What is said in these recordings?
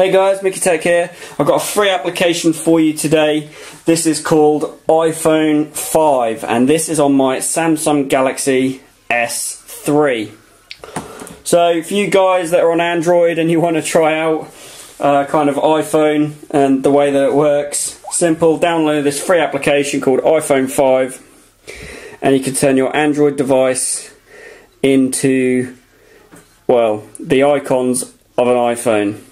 Hey guys, Mickey Tech here. I've got a free application for you today. This is called iPhone 5 and this is on my Samsung Galaxy S3. So for you guys that are on Android and you want to try out kind of iPhone and the way that it works, simple, download this free application called iPhone 5 and you can turn your Android device into, well, the icons of an iPhone.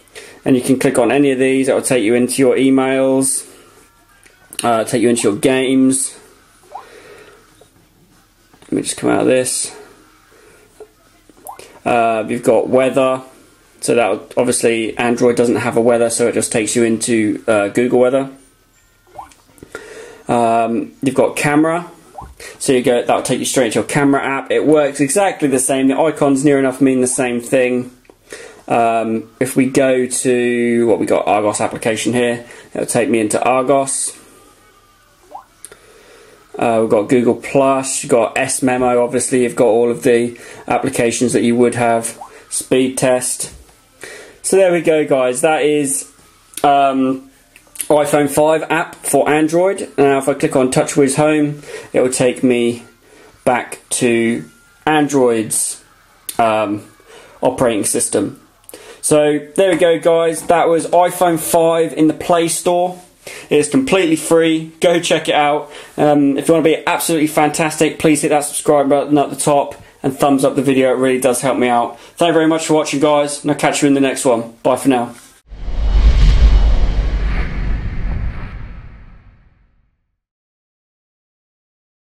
And you can click on any of these. That will take you into your emails, take you into your games. Let me just come out of this. You've got weather, so that obviously Android doesn't have a weather, so it just takes you into Google Weather. You've got camera, so you go, that'll take you straight to your camera app. It works exactly the same. The icons near enough mean the same thing. If we go to what we got, Argos application here, it'll take me into Argos. We've got Google Plus, you've got S-Memo, obviously you've got all of the applications that you would have, speed test. So there we go guys, that is iPhone 5 app for Android. Now if I click on TouchWiz Home, it will take me back to Android's operating system. So there we go guys, that was iPhone 5 in the Play Store. It is completely free, go check it out. If you want to be absolutely fantastic, please hit that subscribe button at the top and thumbs up the video, it really does help me out. Thank you very much for watching guys, and I'll catch you in the next one. Bye for now.